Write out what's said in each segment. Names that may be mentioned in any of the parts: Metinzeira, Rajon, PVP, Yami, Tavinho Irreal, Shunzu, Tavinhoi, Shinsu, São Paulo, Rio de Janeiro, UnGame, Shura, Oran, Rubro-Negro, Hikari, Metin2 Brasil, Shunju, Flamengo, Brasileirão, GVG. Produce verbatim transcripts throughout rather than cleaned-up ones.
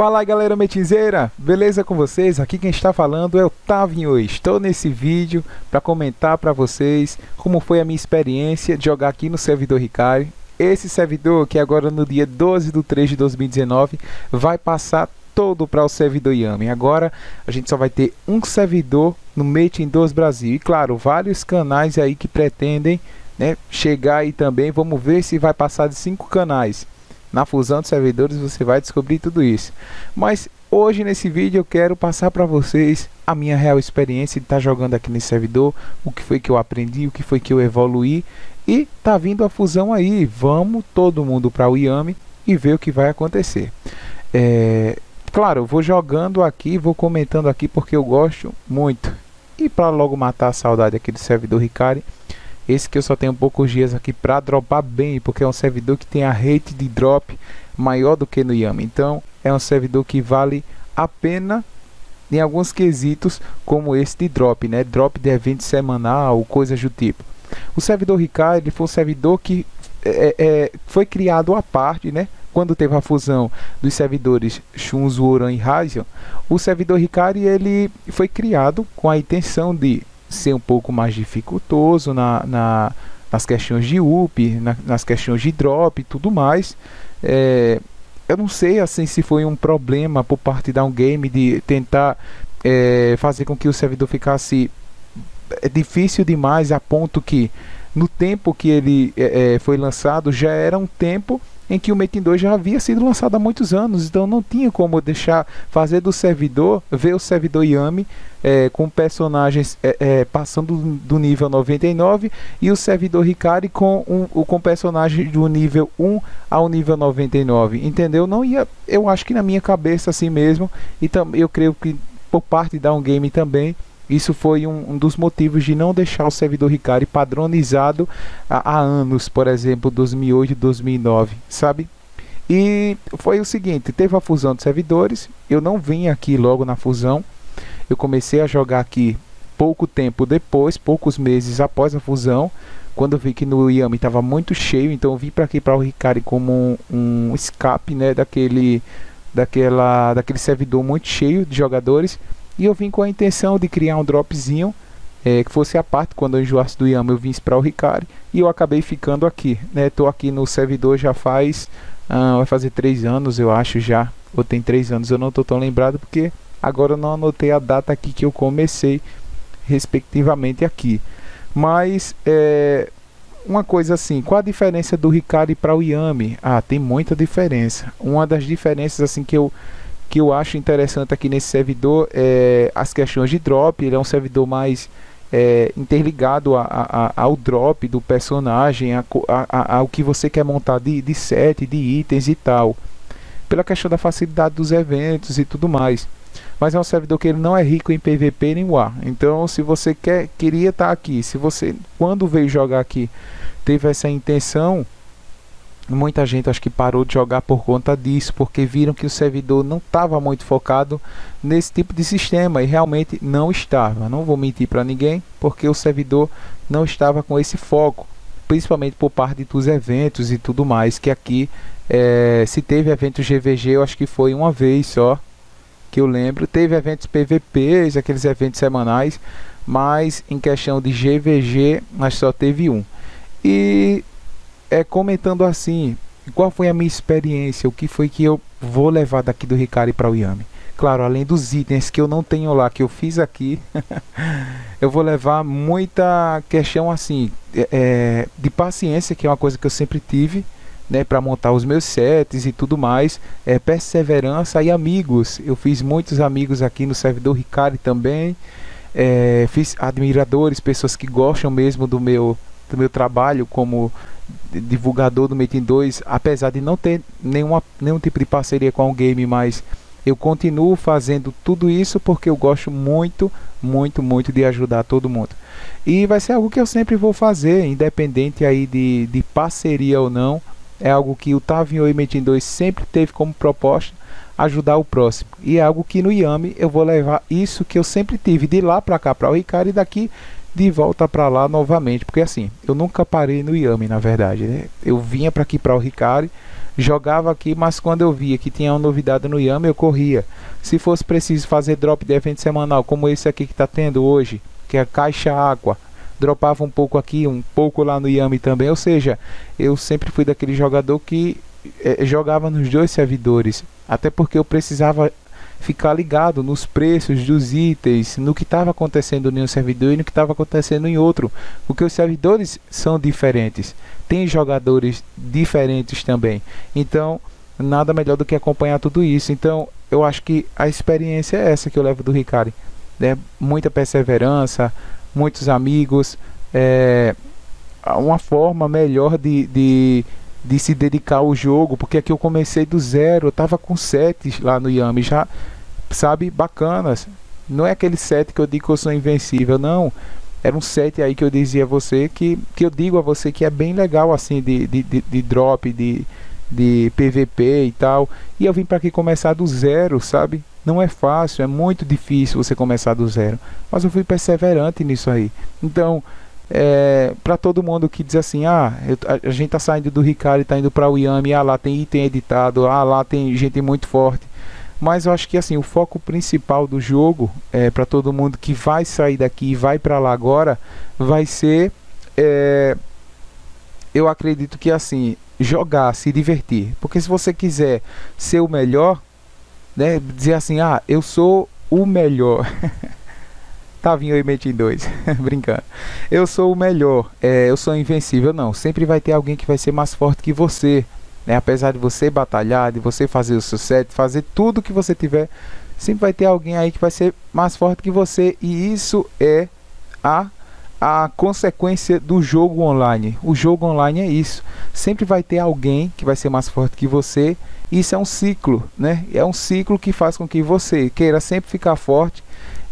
Fala galera Metinzeira, beleza com vocês? Aqui quem está falando é o Tavinho. Estou nesse vídeo para comentar para vocês como foi a minha experiência de jogar aqui no servidor Hikari. Esse servidor que agora no dia doze de três de dois mil e dezenove vai passar todo para o servidor Yami. Agora a gente só vai ter um servidor no Metin dois Brasil. E claro, vários canais aí que pretendem, né, chegar aí também. Vamos ver se vai passar de cinco canais. Na fusão de servidores você vai descobrir tudo isso. Mas hoje nesse vídeo eu quero passar para vocês a minha real experiência de estar tá jogando aqui nesse servidor. O que foi que eu aprendi, o que foi que eu evoluí. E tá vindo a fusão aí. Vamos todo mundo para o Yami e ver o que vai acontecer. É... Claro, eu vou jogando aqui, vou comentando aqui porque eu gosto muito. E para logo matar a saudade aqui do servidor Hikari, esse que eu só tenho poucos dias aqui para dropar bem, porque é um servidor que tem a rate de drop maior do que no Yami. Então é um servidor que vale a pena em alguns quesitos, como esse de drop, né? Drop de evento semanal, coisas do tipo. O servidor Hikari, ele foi um servidor que é, é, foi criado à parte, né? Quando teve a fusão dos servidores Shunzu, Oran e Rajon, o servidor Hikari ele foi criado com a intenção de ser um pouco mais dificultoso na, na, nas questões de U P, na, nas questões de drop e tudo mais. É, eu não sei assim se foi um problema por parte da UnGame de tentar é, fazer com que o servidor ficasse difícil demais, a ponto que no tempo que ele é, foi lançado já era um tempo em que o Metin dois já havia sido lançado há muitos anos, então não tinha como deixar fazer do servidor, ver o servidor Yami é, com personagens é, é, passando do nível noventa e nove e o servidor Hikari com, um, com personagem do nível um ao nível noventa e nove, entendeu? Não ia, eu acho que na minha cabeça assim mesmo, e tam, eu creio que por parte da UnGame também, isso foi um, um dos motivos de não deixar o servidor Hikari padronizado há, há anos, por exemplo, dois mil e oito, dois mil e nove, sabe? E foi o seguinte, teve a fusão de servidores, eu não vim aqui logo na fusão, eu comecei a jogar aqui pouco tempo depois, poucos meses após a fusão, quando eu vi que no Yami estava muito cheio, então eu vim para aqui para o Hikari como um, um escape, né, daquele, daquela, daquele servidor muito cheio de jogadores. E eu vim com a intenção de criar um dropzinho é, que fosse a parte, quando eu enjoasse do Yami eu vim para o Hikari. E eu acabei ficando aqui, né? Estou aqui no servidor já faz, ah, vai fazer três anos eu acho já. Ou tem três anos, eu não estou tão lembrado porque agora eu não anotei a data aqui que eu comecei respectivamente aqui. Mas é, uma coisa assim, qual a diferença do Hikari para o Yami? Ah, tem muita diferença. Uma das diferenças assim que eu... que eu acho interessante aqui nesse servidor é as questões de drop. Ele é um servidor mais é, interligado a, a, ao drop do personagem, a, a, a, ao que você quer montar de, de set, de itens e tal, pela questão da facilidade dos eventos e tudo mais. Mas é um servidor que ele não é rico em P V P nem U A. Então se você quer, queria estar aqui, se você quando veio jogar aqui teve essa intenção, muita gente acho que parou de jogar por conta disso, porque viram que o servidor não estava muito focado nesse tipo de sistema, e realmente não estava, não vou mentir para ninguém, porque o servidor não estava com esse foco, principalmente por parte dos eventos e tudo mais, que aqui é, se teve evento G V G eu acho que foi uma vez só, que eu lembro, teve eventos P V Ps, aqueles eventos semanais, mas em questão de G V G mas só teve um. E é, comentando assim, qual foi a minha experiência, o que foi que eu vou levar daqui do Hikari para o Yami. Claro, além dos itens que eu não tenho lá, que eu fiz aqui, eu vou levar muita questão assim, é, de paciência, que é uma coisa que eu sempre tive, né, para montar os meus sets e tudo mais, é, perseverança e amigos. Eu fiz muitos amigos aqui no servidor Hikari também, é, fiz admiradores, pessoas que gostam mesmo do meu, do meu trabalho como divulgador do Metin dois, apesar de não ter nenhuma, nenhum tipo de parceria com a UnGame, mas eu continuo fazendo tudo isso porque eu gosto muito, muito, muito de ajudar todo mundo. E vai ser algo que eu sempre vou fazer, independente aí de, de parceria ou não, é algo que o Tavinho e Metin dois sempre teve como proposta, ajudar o próximo. E é algo que no Yami eu vou levar isso que eu sempre tive, de lá para cá, para o Hikari, e daqui de volta para lá novamente, porque assim, eu nunca parei no Yami, na verdade, né? Eu vinha para aqui para o Hikari, Jogava aqui, mas quando eu via que tinha uma novidade no Yami, eu corria. Se fosse preciso fazer drop de evento semanal, como esse aqui que está tendo hoje, que é a Caixa Água, dropava um pouco aqui, um pouco lá no Yami também. Ou seja, eu sempre fui daquele jogador que é, jogava nos dois servidores. Até porque eu precisava ficar ligado nos preços dos itens, no que estava acontecendo em um servidor e no que estava acontecendo em outro, porque os servidores são diferentes, tem jogadores diferentes também, então nada melhor do que acompanhar tudo isso. Então eu acho que a experiência é essa que eu levo do Hikari, né? Muita perseverança, muitos amigos, é uma forma melhor de, de de se dedicar ao jogo, porque aqui eu comecei do zero, eu tava com sets lá no Yami, já, sabe, bacanas. Não é aquele set que eu digo que eu sou invencível, não. Era um set aí que eu dizia a você, que, que eu digo a você que é bem legal, assim, de, de, de, de drop, de, de P V P e tal. E eu vim pra aqui começar do zero, sabe? Não é fácil, é muito difícil você começar do zero. Mas eu fui perseverante nisso aí. Então... É, para todo mundo que diz assim, ah, eu, a, a gente tá saindo do Hikari, tá indo para o Yami, ah, lá tem item editado, ah, lá tem gente muito forte. Mas eu acho que assim, o foco principal do jogo, é, para todo mundo que vai sair daqui e vai para lá agora, vai ser, é, eu acredito que assim, jogar, se divertir. Porque se você quiser ser o melhor, né, dizer assim, ah, eu sou o melhor... Tá vindo eu e Metin dois, brincando. Eu sou o melhor, é, eu sou invencível, não. Sempre vai ter alguém que vai ser mais forte que você, né? Apesar de você batalhar, de você fazer o sucesso, fazer tudo que você tiver, sempre vai ter alguém aí que vai ser mais forte que você. E isso é a, a consequência do jogo online. O jogo online é isso. Sempre vai ter alguém que vai ser mais forte que você. Isso é um ciclo, né? É um ciclo que faz com que você queira sempre ficar forte.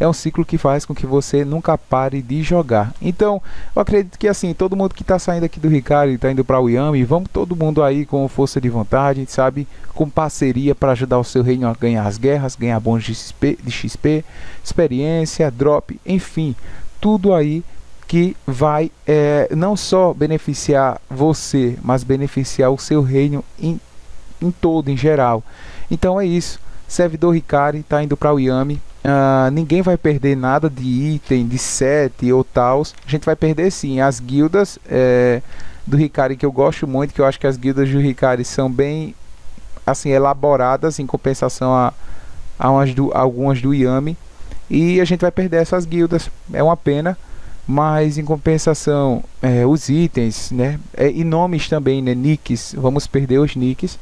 É um ciclo que faz com que você nunca pare de jogar. Então, eu acredito que assim, todo mundo que está saindo aqui do Hikari, está indo para o Yami, vamos todo mundo aí com força de vontade, sabe? Com parceria para ajudar o seu reino a ganhar as guerras, ganhar bons de X P, de X P, experiência, drop, enfim. Tudo aí que vai é, não só beneficiar você, mas beneficiar o seu reino em, em todo, em geral. Então é isso. Servidor Hikari está indo para o Yami. Uh, ninguém vai perder nada de item, de set ou tals. A gente vai perder sim as guildas é, do Hikari, que eu gosto muito, que eu acho que as guildas do Hikari são bem assim elaboradas em compensação a, a, umas do, a algumas do Yami. E a gente vai perder essas guildas, é uma pena. Mas em compensação é, os itens, né, é, e nomes também, né, nicks, vamos perder os nicks.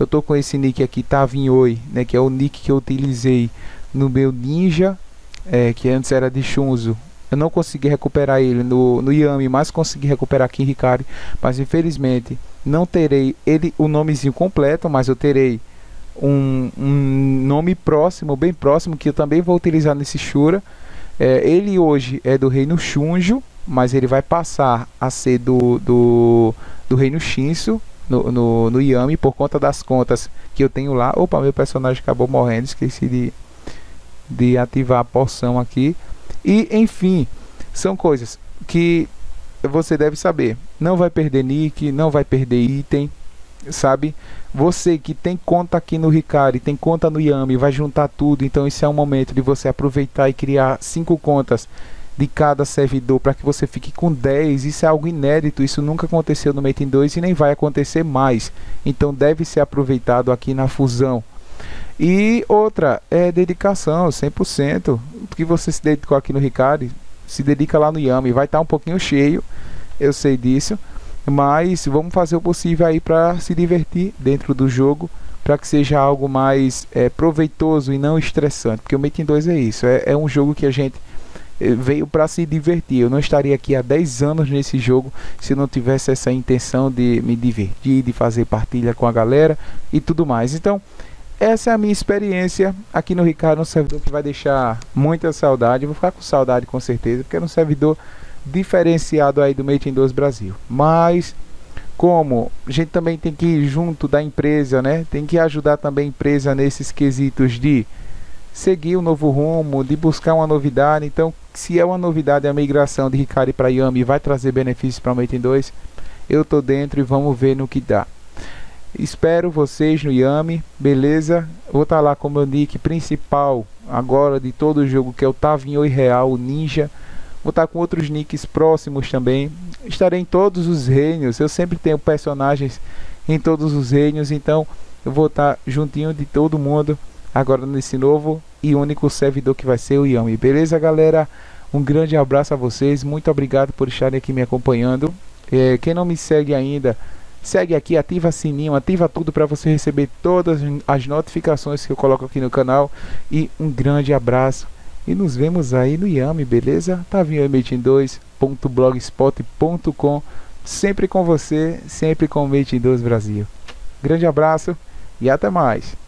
Eu tô com esse nick aqui, Tavinhoi, né, que é o nick que eu utilizei no meu ninja, é, que antes era de Shunzu. Eu não consegui recuperar ele no, no Yami, mas consegui recuperar aqui em Hikari. Mas infelizmente não terei ele, o nomezinho completo, mas eu terei um, um nome próximo, bem próximo, que eu também vou utilizar nesse Shura. É, ele hoje é do reino Shunju, mas ele vai passar a ser do, do, do reino Shinsu no, no, no Yami, por conta das contas que eu tenho lá. Opa, meu personagem acabou morrendo, esqueci de... de ativar a porção aqui. E enfim, são coisas que você deve saber. Não vai perder nick, não vai perder item, sabe? Você que tem conta aqui no Hikari, tem conta no Yami, vai juntar tudo. Então esse é um momento de você aproveitar e criar cinco contas de cada servidor, para que você fique com dez. Isso é algo inédito, isso nunca aconteceu no Metin dois e nem vai acontecer mais. Então deve ser aproveitado aqui na fusão. E outra é dedicação, cem por cento. O que você se dedicou aqui no Hikari, se dedica lá no Yami. Vai estar um pouquinho cheio, eu sei disso, mas vamos fazer o possível aí para se divertir dentro do jogo, para que seja algo mais é, proveitoso e não estressante. Porque o Metin dois é isso, é, é um jogo que a gente veio para se divertir. Eu não estaria aqui há dez anos nesse jogo se não tivesse essa intenção de me divertir, de fazer partilha com a galera e tudo mais. Então essa é a minha experiência aqui no Hikari, um servidor que vai deixar muita saudade. Eu vou ficar com saudade com certeza, porque é um servidor diferenciado aí do Metin dois Brasil. Mas como a gente também tem que ir junto da empresa, né? Tem que ajudar também a empresa nesses quesitos de seguir um novo rumo, de buscar uma novidade. Então, se é uma novidade a migração de Hikari para Yami, vai trazer benefícios para o Metin dois, eu tô dentro e vamos ver no que dá. Espero vocês no Yami, beleza? Vou estar lá com o meu nick principal agora de todo o jogo, que é o Tavinho Irreal, o Ninja. Vou estar com outros nicks próximos também. Estarei em todos os reinos, eu sempre tenho personagens em todos os reinos, então eu vou estar juntinho de todo mundo agora nesse novo e único servidor que vai ser o Yami. Beleza, galera? Um grande abraço a vocês, muito obrigado por estarem aqui me acompanhando. É, quem não me segue ainda, segue aqui, ativa sininho, ativa tudo para você receber todas as notificações que eu coloco aqui no canal. E um grande abraço e nos vemos aí no Yami, beleza? Tá vindo metin dois ponto blogspot ponto com, sempre com você, sempre com o Metin dois Brasil. Grande abraço e até mais!